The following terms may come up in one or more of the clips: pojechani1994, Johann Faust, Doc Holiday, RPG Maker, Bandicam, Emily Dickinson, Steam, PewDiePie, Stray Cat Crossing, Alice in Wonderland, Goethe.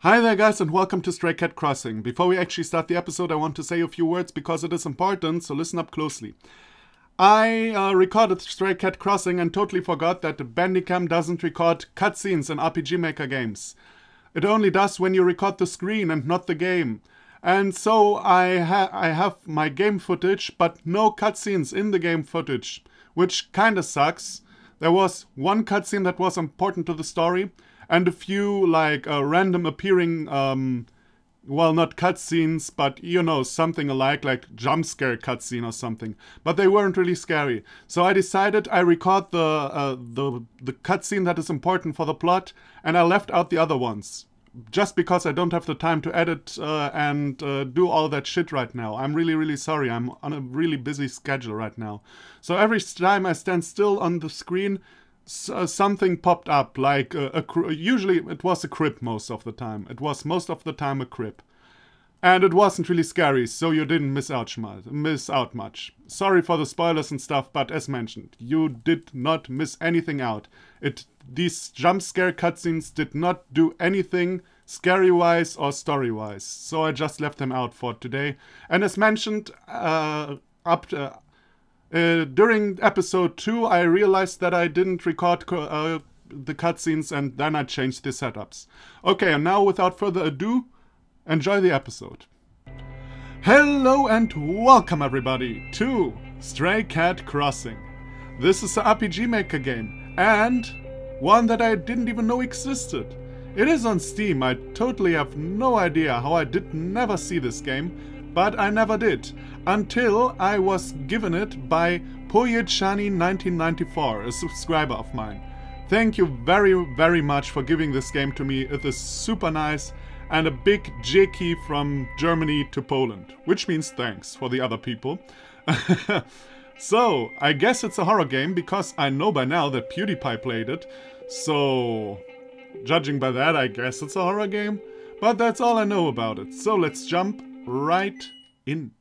Hi there guys and welcome to Stray Cat Crossing. Before we actually start the episode, I want to say a few words because it is important, so listen up closely. I recorded Stray Cat Crossing and totally forgot that the Bandicam doesn't record cutscenes in RPG Maker games. It only does when you record the screen and not the game. And so I have my game footage, but no cutscenes in the game footage, which kinda sucks. There was one cutscene that was important to the story, and a few, like, random appearing, well, not cutscenes, but, you know, something alike, like jump scare cutscene or something. But they weren't really scary. So I decided I record the cutscene that is important for the plot, and I left out the other ones. Just because I don't have the time to edit and do all that shit right now. I'm really sorry. I'm on a really busy schedule right now. So every time I stand still on the screen, something popped up, like usually it was a crib most of the time. It was most of the time a crib. And it wasn't really scary, so you didn't miss out much. Sorry for the spoilers and stuff, but as mentioned, you did not miss anything out. These jump scare cutscenes did not do anything scary-wise or story-wise, so I just left them out for today. And as mentioned, during episode 2, I realized that I didn't record the cutscenes, and then I changed the setups. Okay, and now without further ado, enjoy the episode. Hello and welcome everybody to Stray Cat Crossing. This is an RPG Maker game, and one that I didn't even know existed. It is on Steam. I totally have no idea how I did never see this game. But I never did, until I was given it by pojechani1994, a subscriber of mine. Thank you very much for giving this game to me. It is super nice, and a big J key from Germany to Poland, which means thanks for the other people. So, I guess it's a horror game, because I know by now that PewDiePie played it. So, judging by that, I guess it's a horror game. But that's all I know about it. So let's jump right in.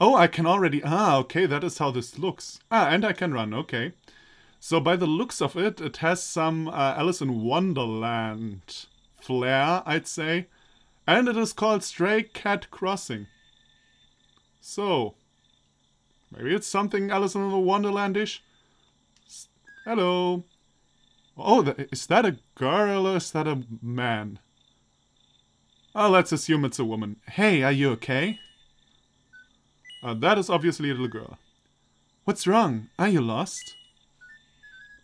Oh, I can already... okay, that is how this looks. And I can run, okay. So by the looks of it, it has some Alice in Wonderland flair, I'd say. And it is called Stray Cat Crossing. So, maybe it's something Alice in Wonderland-ish. Hello. Oh, is that a girl or is that a man? Oh, let's assume it's a woman. Hey, are you okay? That is obviously a little girl. What's wrong? Are you lost?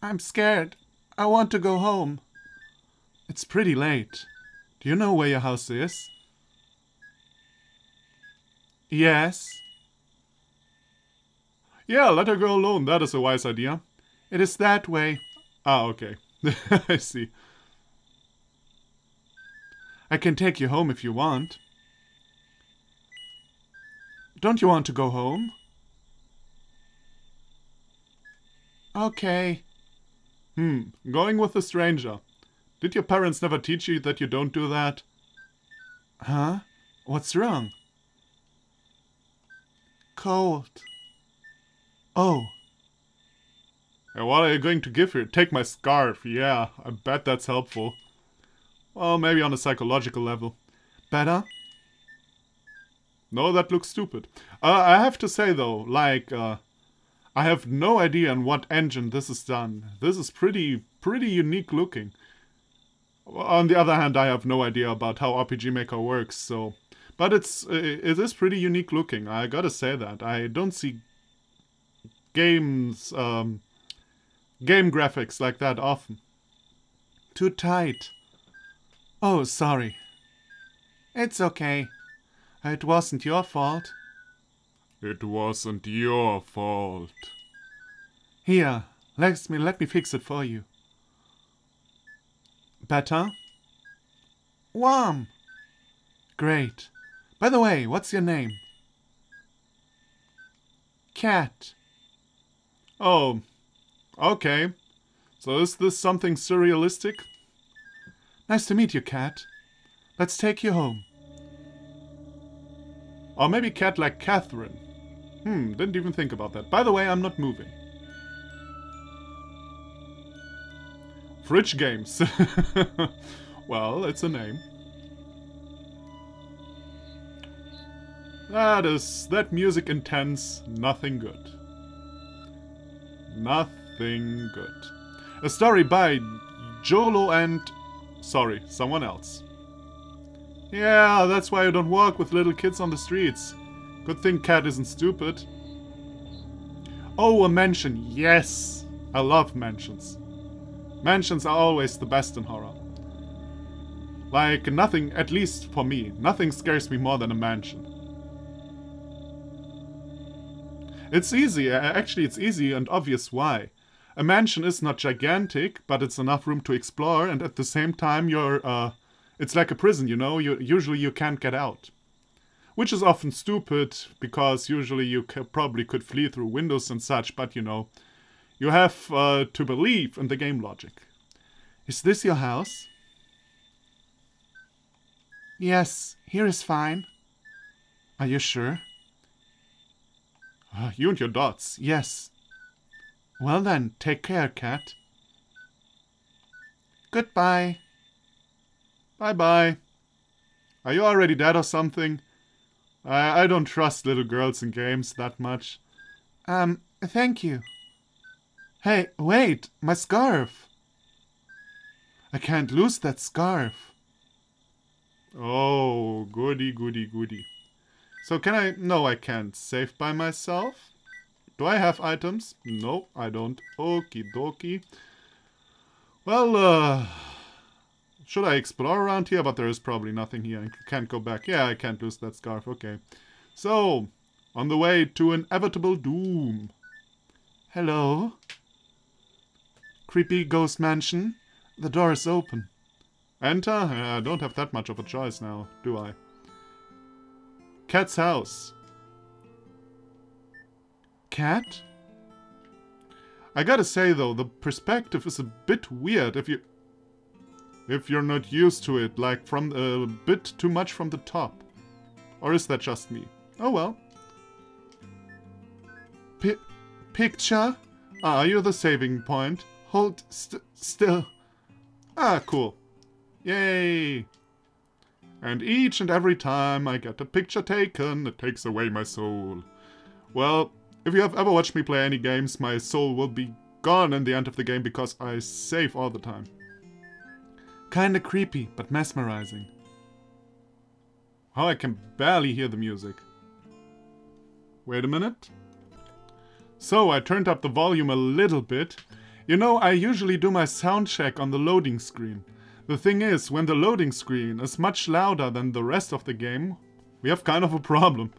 I'm scared. I want to go home. It's pretty late. Do you know where your house is? Yes. Yeah, let her go alone. That is a wise idea. It is that way. Okay. I see. I can take you home if you want. Don't you want to go home? Okay. Going with a stranger. Did your parents never teach you that you don't do that? Huh? What's wrong? Cold. Oh. And what are you going to give her? Take my scarf. Yeah, I bet that's helpful. Well, maybe on a psychological level. Better? No, that looks stupid. I have to say though, like, I have no idea on what engine this is done. This is pretty unique looking. On the other hand, I have no idea about how RPG Maker works, so... But it is pretty unique looking, I gotta say that. I don't see games... Game graphics like that often. Too tight. Oh, sorry. It's okay. It wasn't your fault. It wasn't your fault. Here, let me fix it for you. Better? Warm. Great. By the way, what's your name? Cat. Oh. Okay, so is this something surrealistic? Nice to meet you, Cat. Let's take you home. Or maybe Cat like Catherine. Didn't even think about that. By the way, I'm not moving. Fridge Games. Well, it's a name. That music intense, nothing good. Nothing good. A story by Jolo and... sorry, someone else. Yeah, that's why I don't walk with little kids on the streets. Good thing Cat isn't stupid. Oh, a mansion. Yes! I love mansions. Mansions are always the best in horror. Like, nothing, at least for me, nothing scares me more than a mansion. It's easy, actually it's easy and obvious why. A mansion is not gigantic, but it's enough room to explore, and at the same time you're, it's like a prison, you know, usually you can't get out. Which is often stupid, because usually you probably could flee through windows and such, but you know, you have to believe in the game logic. Is this your house? Yes, here is fine. Are you sure? You and your dots, yes. Well then, take care, Cat. Goodbye. Bye-bye. Are you already dead or something? I don't trust little girls in games that much. Thank you. Hey, wait, my scarf. I can't lose that scarf. Oh, goody, goody, goody. So can I... no, I can't save by myself. Do I have items? No, I don't. Okie dokie. Well, should I explore around here? But there is probably nothing here. I can't go back. Yeah, I can't lose that scarf. Okay. So, on the way to inevitable doom. Hello? Creepy ghost mansion. The door is open. Enter? I don't have that much of a choice now, do I? Cat's house. Cat? I gotta say though, the perspective is a bit weird if you're not used to it, like from a bit too much from the top. Or is that just me? Oh well. Picture? Ah, you're the saving point. Hold still. Ah, cool. Yay! And each and every time I get a picture taken, it takes away my soul. Well, if you have ever watched me play any games, my soul will be gone in the end of the game because I save all the time. Kinda creepy, but mesmerizing. Oh, I can barely hear the music. Wait a minute. So, I turned up the volume a little bit. You know, I usually do my sound check on the loading screen. The thing is, when the loading screen is much louder than the rest of the game, we have kind of a problem.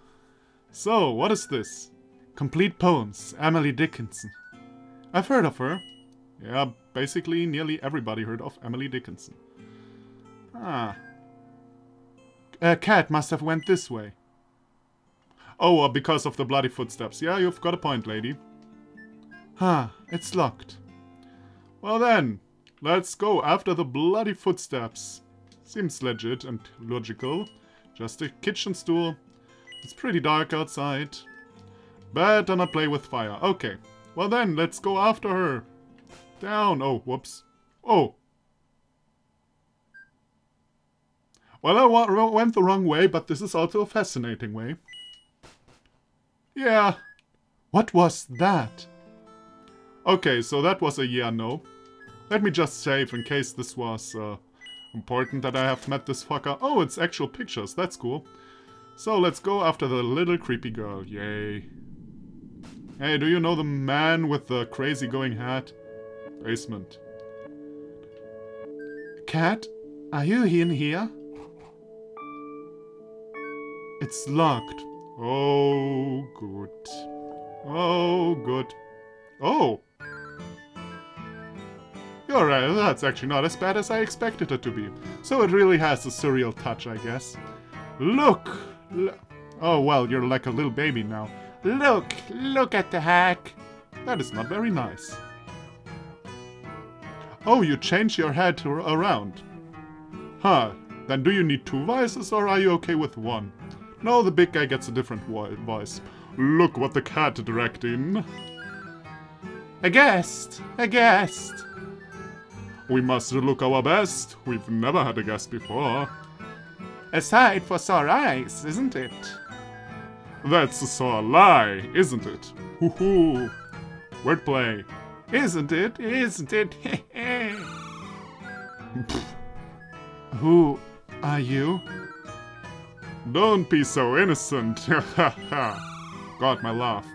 So, what is this? Complete Poems, Emily Dickinson. I've heard of her. Yeah, basically nearly everybody heard of Emily Dickinson. Ah. Cat must have went this way. Oh, because of the bloody footsteps. Yeah, you've got a point, lady. Huh, it's locked. Well then. Let's go after the bloody footsteps. Seems legit and logical. Just a kitchen stool. It's pretty dark outside. Better not play with fire. Okay. Well then, let's go after her. Down. Oh, whoops. Oh. Well, I went the wrong way, but this is also a fascinating way. Yeah. What was that? Okay, so that was a yeah no. Let me just save in case this was important that I have met this fucker. Oh, it's actual pictures. That's cool. So let's go after the little creepy girl. Yay. Hey, do you know the man with the crazy going hat? Basement. Cat, are you in here? It's locked. Oh, good. Oh, good. Oh. Alright, that's actually not as bad as I expected it to be. So it really has a surreal touch, I guess. Look! Oh, well, you're like a little baby now. Look! Look at the hack! That is not very nice. Oh, you change your head around. Huh, then do you need two voices or are you okay with one? No, the big guy gets a different voice. Look what the cat dragged in. A guest! A guest! We must look our best. We've never had a guest before. Aside for sore eyes, isn't it? That's a sore lie, isn't it? Hoo-hoo. Wordplay. Isn't it? Isn't it? Hey. Who are you? Don't be so innocent. God, my laugh.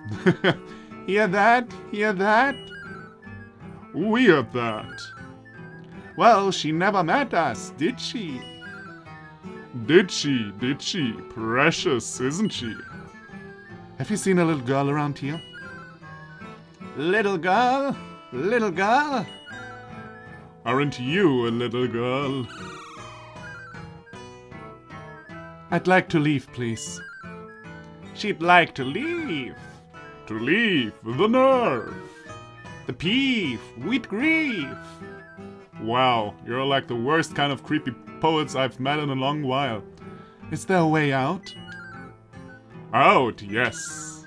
Hear that? Hear that? Weird that. Well, she never met us, did she? Did she? Did she? Precious, isn't she? Have you seen a little girl around here? Little girl? Little girl? Aren't you a little girl? I'd like to leave, please. She'd like to leave. To leave, the nerve. The peeve, we'd grieve. Wow, you're like the worst kind of creepy poets I've met in a long while. Is there a way out? Out, yes.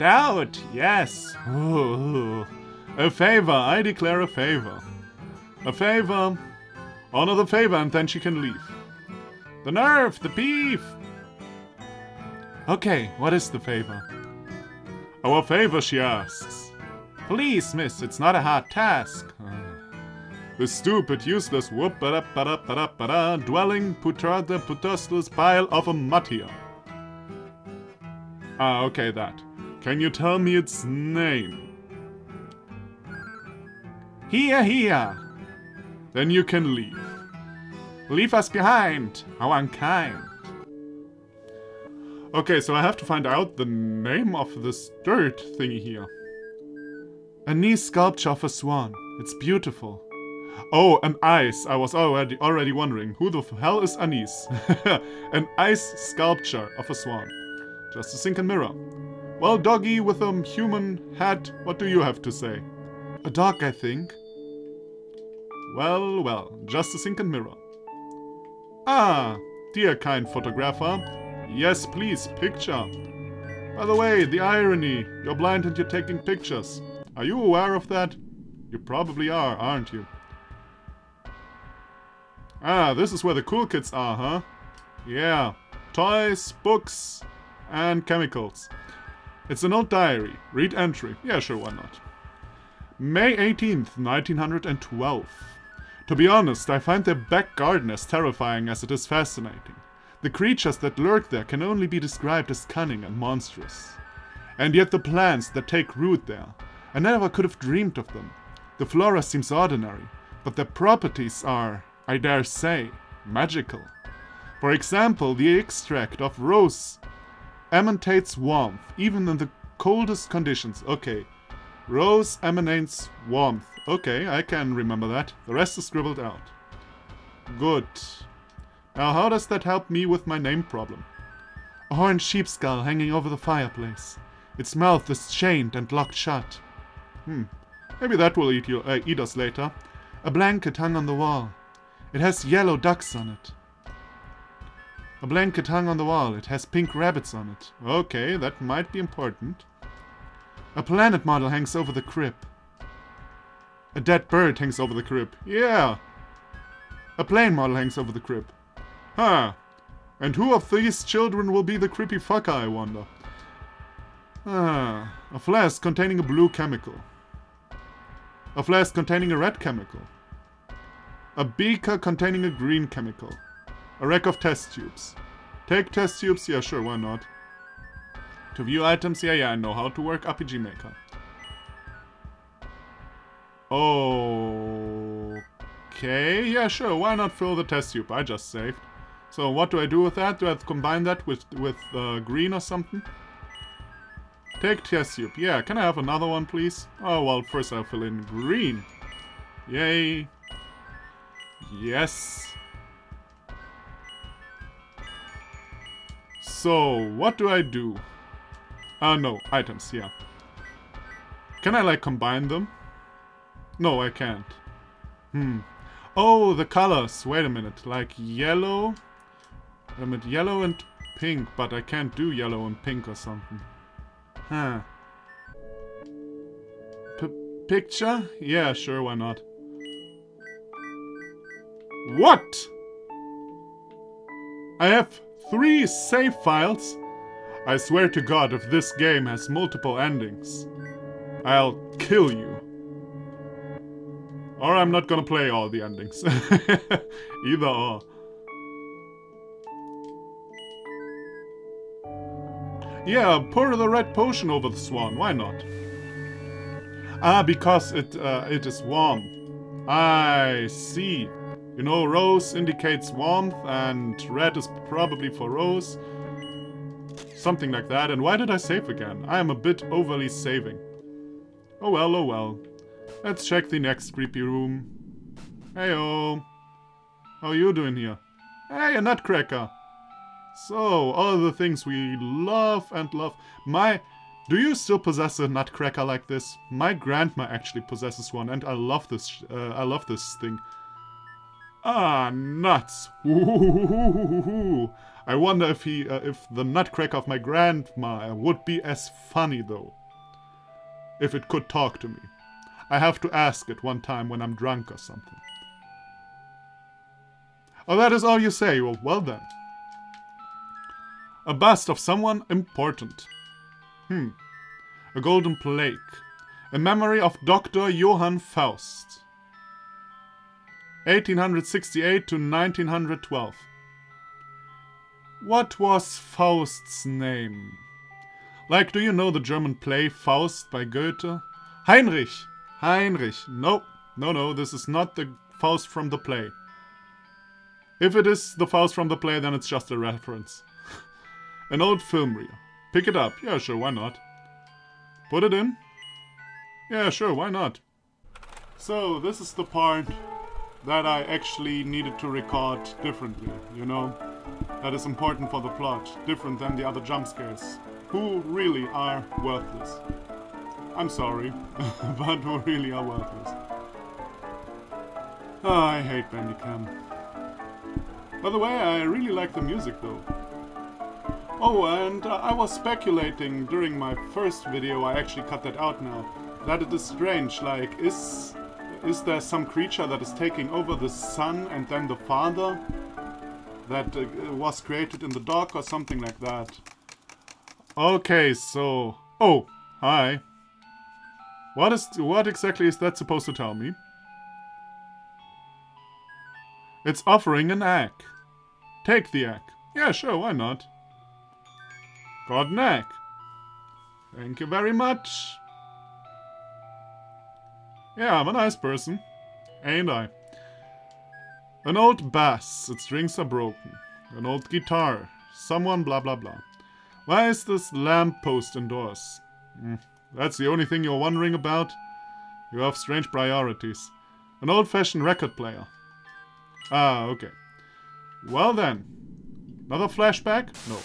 Out, yes. Ooh. A favor, I declare a favor. A favor. Honor the favor and then she can leave. The nerve, the beef. Okay, what is the favor? Our favor, she asks. Please, miss, it's not a hard task. The stupid, useless, whoop-ba-da-ba-da-ba-da-ba-da, dwelling putrada putustless pile of a mutia. Ah, okay, that. Can you tell me its name? Here, here. Then you can leave. Leave us behind. How unkind. Okay, so I have to find out the name of this dirt thingy here. A nice sculpture of a swan. It's beautiful. Oh, an ice. I was already wondering. Who the hell is Anise? An ice sculpture of a swan. Just a single mirror. Well, doggy with a human hat, what do you have to say? A dog, I think. Well, well, just a sinking mirror. Ah, dear kind photographer. Yes, please, picture. By the way, the irony. You're blind and you're taking pictures. Are you aware of that? You probably are, aren't you? Ah, this is where the cool kids are, huh? Yeah. Toys, books, and chemicals. It's an old diary. Read entry. Yeah, sure, why not? May 18th, 1912. To be honest, I find their back garden as terrifying as it is fascinating. The creatures that lurk there can only be described as cunning and monstrous. And yet the plants that take root there. I never could have dreamed of them. The flora seems ordinary, but their properties are, I dare say, magical. For example, the extract of rose emanates warmth, even in the coldest conditions. Okay, rose emanates warmth. Okay, I can remember that. The rest is scribbled out. Good. Now how does that help me with my name problem? A horned sheep skull hanging over the fireplace. Its mouth is chained and locked shut. Maybe that will eat us later. A blanket hung on the wall. It has yellow ducks on it. A blanket hung on the wall. It has pink rabbits on it. Okay, that might be important. A planet model hangs over the crib. A dead bird hangs over the crib. Yeah. A plane model hangs over the crib. Huh. And who of these children will be the creepy fucker, I wonder? Ah. A flask containing a blue chemical. A flask containing a red chemical. A beaker containing a green chemical. A rack of test tubes. Take test tubes? Yeah, sure, why not? To view items? Yeah, I know how to work RPG Maker. Okay, yeah, sure, why not fill the test tube? I just saved. So what do I do with that? Do I combine that with green or something? Take test tube. Yeah, can I have another one, please? Oh, well, first I'll fill in green. Yay. Yes. So, what do I do? No, items, yeah. Can I, like, combine them? No, I can't. Oh, the colors. Wait a minute. Like, yellow. Wait a minute, yellow and pink, but I can't do yellow and pink or something. Huh. Picture? Yeah, sure, why not? What? I have 3 save files. I swear to God, if this game has multiple endings, I'll kill you. Or I'm not gonna play all the endings. Either or. Yeah, pour the red potion over the swan, why not? Ah, because it is warm. I see. You know, rose indicates warmth and red is probably for rose. Something like that. And why did I save again? I am a bit overly saving. Oh well, oh well. Let's check the next creepy room. Heyo. How are you doing here? Hey, a nutcracker. So, all the things we love and love. Do you still possess a nutcracker like this? My grandma actually possesses one, and I love this. I love this thing. Ah, nuts! Ooh. I wonder if the nutcracker of my grandma would be as funny though. If it could talk to me. I have to ask it one time when I'm drunk or something. Oh, that is all you say. Well, well then. A bust of someone important. A golden plaque. In memory of Dr. Johann Faust. 1868 to 1912. What was Faust's name? Like, do you know the German play Faust by Goethe? Heinrich! Heinrich! No, no, no, this is not the Faust from the play. If it is the Faust from the play, then it's just a reference. An old film reel. Pick it up. Yeah, sure, why not? Put it in. Yeah, sure, why not? So, this is the part that I actually needed to record differently, you know? That is important for the plot, different than the other jump scares, who really are worthless. I'm sorry, but who really are worthless. Oh, I hate Bandicam. By the way, I really like the music though. Oh, and I was speculating during my first video, I actually cut that out now, that it is strange, like, is there some creature that is taking over the son and then the father? That was created in the dark or something like that. Okay, so... Oh, hi. What exactly is that supposed to tell me? It's offering an egg. Take the egg. Yeah, sure, why not? Got an egg. Thank you very much. Yeah, I'm a nice person, ain't I? An old bass, its strings are broken. An old guitar, someone blah blah blah. Why is this lamppost indoors? That's the only thing you're wondering about? You have strange priorities. An old-fashioned record player. Ah, okay. Well then. Another flashback? No.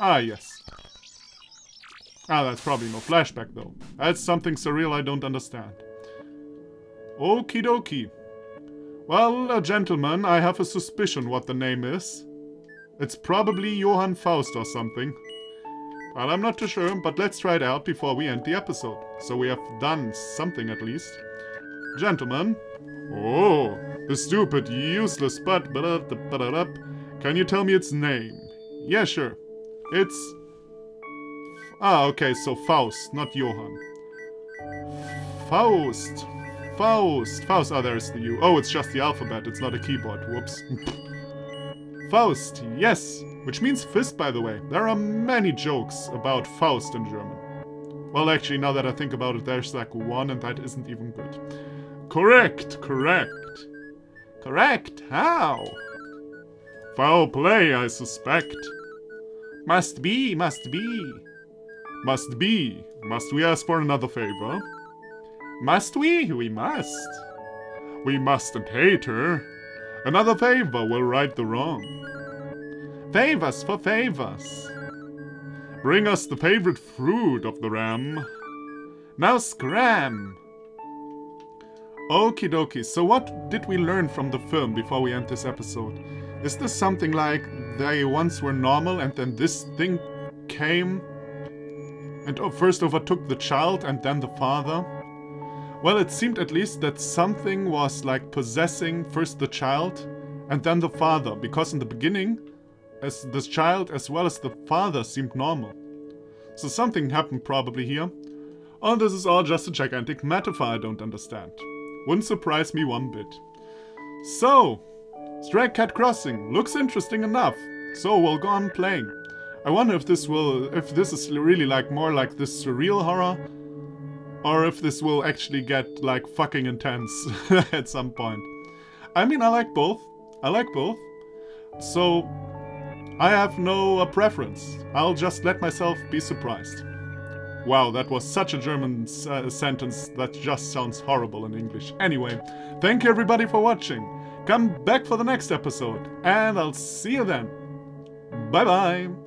Ah, yes. Ah, that's probably no flashback though. That's something surreal I don't understand. Okie dokie. Well, gentlemen, I have a suspicion what the name is. It's probably Johann Faust or something. Well, I'm not too sure, but let's try it out before we end the episode. So we have done something at least. Gentlemen. Oh, the stupid, useless butt. Can you tell me its name? Yeah, sure. It's... Ah, okay, so Faust, not Johann. Faust. Faust. Faust. Oh, there's the U. Oh, it's just the alphabet. It's not a keyboard. Whoops. Faust. Yes. Which means fist, by the way. There are many jokes about Faust in German. Well, actually, now that I think about it, there's like one, and that isn't even good. Correct. Correct. Correct. How? Foul play, I suspect. Must be. Must be. Must be. Must we ask for another favor? Must we? We must. We mustn't hate her. Another favor will right the wrong. Favors for favors. Bring us the favorite fruit of the ram. Now scram. Okie dokie. So what did we learn from the film before we end this episode? Is this something like they once were normal and then this thing came and first overtook the child and then the father? Well, it seemed at least that something was like possessing first the child And then the father, because in the beginning, as this child as well as the father seemed normal. So something happened probably here. Or this is all just a gigantic metaphor I don't understand. Wouldn't surprise me one bit. So, Stray Cat Crossing looks interesting enough, so we'll go on playing. I wonder if this is really like more like this surreal horror, or if this will actually get like fucking intense at some point. I mean, I like both. So I have no preference. I'll just let myself be surprised. Wow, that was such a German sentence that just sounds horrible in English. Anyway, thank you everybody for watching. Come back for the next episode and I'll see you then. Bye bye.